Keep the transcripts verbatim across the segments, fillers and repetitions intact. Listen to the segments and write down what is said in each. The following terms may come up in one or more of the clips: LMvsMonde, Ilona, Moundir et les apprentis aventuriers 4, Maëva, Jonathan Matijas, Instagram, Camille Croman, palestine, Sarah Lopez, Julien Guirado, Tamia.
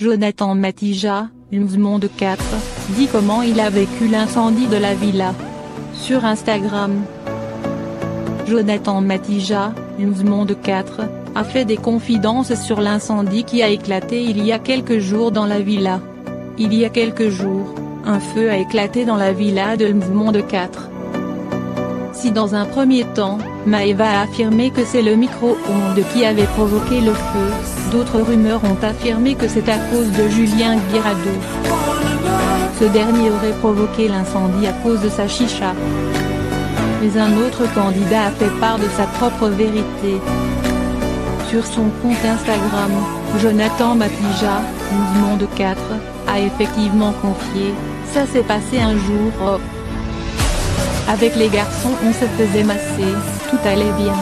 Jonathan Matijas, LMvsMonde quatre, dit comment il a vécu l'incendie de la villa. Sur Instagram, Jonathan Matijas, LMvsMonde quatre, a fait des confidences sur l'incendie qui a éclaté il y a quelques jours dans la villa. Il y a quelques jours, un feu a éclaté dans la villa de LMvsMonde quatre. Si dans un premier temps, Maëva a affirmé que c'est le micro-ondes qui avait provoqué le feu, d'autres rumeurs ont affirmé que c'est à cause de Julien Guirado. Ce dernier aurait provoqué l'incendie à cause de sa chicha. Mais un autre candidat a fait part de sa propre vérité. Sur son compte Instagram, Jonathan Matijas, LMvsMonde quatre, a effectivement confié « Ça s'est passé un jour. Oh. Avec les garçons on se faisait masser, tout allait bien. »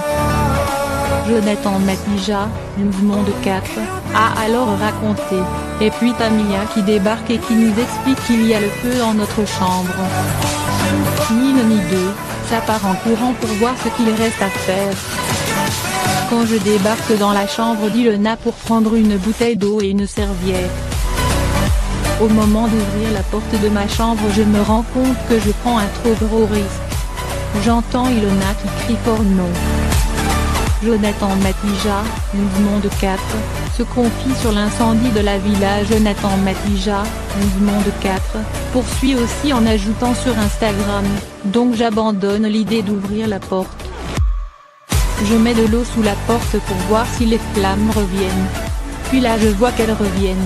Jonathan Matijas, LMvsMonde quatre, a alors raconté, et puis Tamia qui débarque et qui nous explique qu'il y a le feu dans notre chambre. Ni l'un ni deux, ça part en courant pour voir ce qu'il reste à faire. Quand je débarque dans la chambre d'Ilona pour prendre une bouteille d'eau et une serviette. Au moment d'ouvrir la porte de ma chambre je me rends compte que je prends un trop gros risque. J'entends Ilona qui crie fort non. Jonathan Matijas, LMvsMonde quatre, se confie sur l'incendie de la villa. Jonathan Matijas, LMvsMonde quatre, poursuit aussi en ajoutant sur Instagram, donc j'abandonne l'idée d'ouvrir la porte. Je mets de l'eau sous la porte pour voir si les flammes reviennent. Puis là je vois qu'elles reviennent.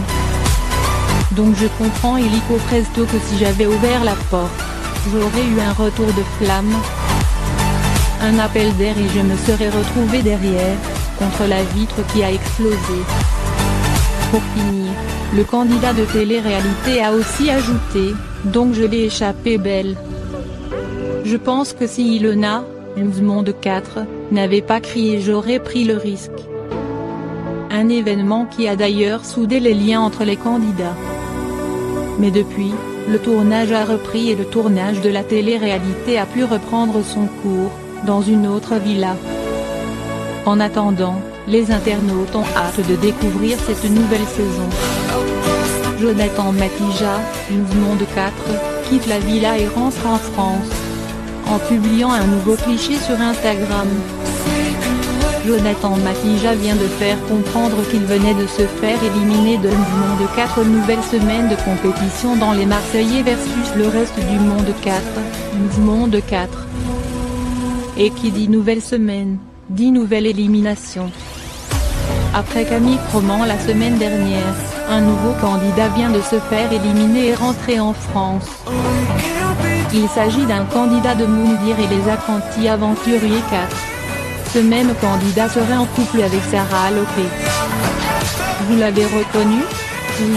Donc je comprends illico presto que si j'avais ouvert la porte, j'aurais eu un retour de flamme. Un appel d'air et je me serais retrouvé derrière, contre la vitre qui a explosé. Pour finir, le candidat de télé-réalité a aussi ajouté, donc je l'ai échappé belle. Je pense que si Ilona, LMvsMonde quatre, n'avait pas crié j'aurais pris le risque. Un événement qui a d'ailleurs soudé les liens entre les candidats. Mais depuis, le tournage a repris et le tournage de la télé-réalité a pu reprendre son cours, dans une autre villa. En attendant, les internautes ont hâte de découvrir cette nouvelle saison. Jonathan Matijas, LMvsMonde quatre, quitte la villa et rentre en France. En publiant un nouveau cliché sur Instagram. Jonathan Matijas vient de faire comprendre qu'il venait de se faire éliminer de LMvsMonde quatre. Nouvelle semaine de compétition dans les Marseillais versus le reste du monde quatre, LMvsMonde quatre. Et qui dit nouvelle semaine, dit nouvelle élimination. Après Camille Croman la semaine dernière, un nouveau candidat vient de se faire éliminer et rentrer en France. Il s'agit d'un candidat de Moundir et les apprentis aventuriers quatre. Ce même candidat serait en couple avec Sarah Lopez. Vous l'avez reconnu? Oui,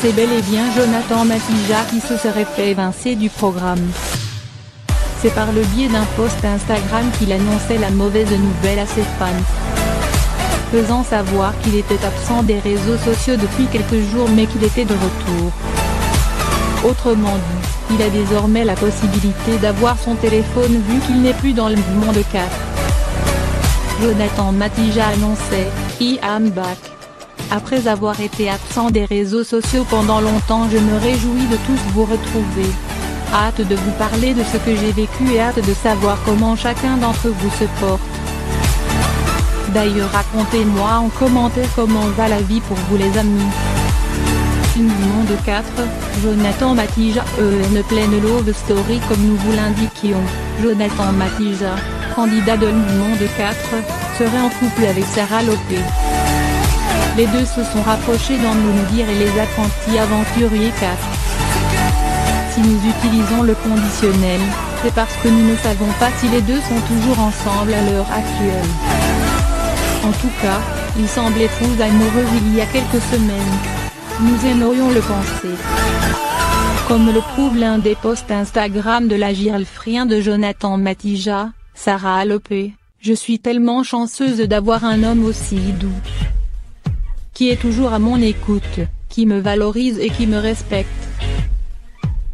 c'est bel et bien Jonathan Matijas qui se serait fait évincer du programme. C'est par le biais d'un post Instagram qu'il annonçait la mauvaise nouvelle à ses fans, faisant savoir qu'il était absent des réseaux sociaux depuis quelques jours mais qu'il était de retour. Autrement dit, il a désormais la possibilité d'avoir son téléphone vu qu'il n'est plus dans le LMvsMonde quatre. Jonathan Matijas annonçait « I am back ». Après avoir été absent des réseaux sociaux pendant longtemps, je me réjouis de tous vous retrouver. Hâte de vous parler de ce que j'ai vécu et hâte de savoir comment chacun d'entre vous se porte. D'ailleurs racontez-moi en commentaire comment va la vie pour vous les amis. LMvsMonde quatre, Jonathan Matijas, E N pleine love story comme nous vous l'indiquions, Jonathan Matijas, candidat de LMvsMonde quatre, serait en couple avec Sarah Lopez. Les deux se sont rapprochés dans Moundir et les apprentis aventuriers quatre. Si nous utilisons le conditionnel, c'est parce que nous ne savons pas si les deux sont toujours ensemble à l'heure actuelle. En tout cas, ils semblaient fous amoureux il y a quelques semaines. Nous aimerions le penser. Comme le prouve l'un des posts Instagram de la girlfriend de Jonathan Matijas, Sarah Lopez, je suis tellement chanceuse d'avoir un homme aussi doux, qui est toujours à mon écoute, qui me valorise et qui me respecte.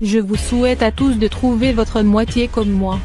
Je vous souhaite à tous de trouver votre moitié comme moi.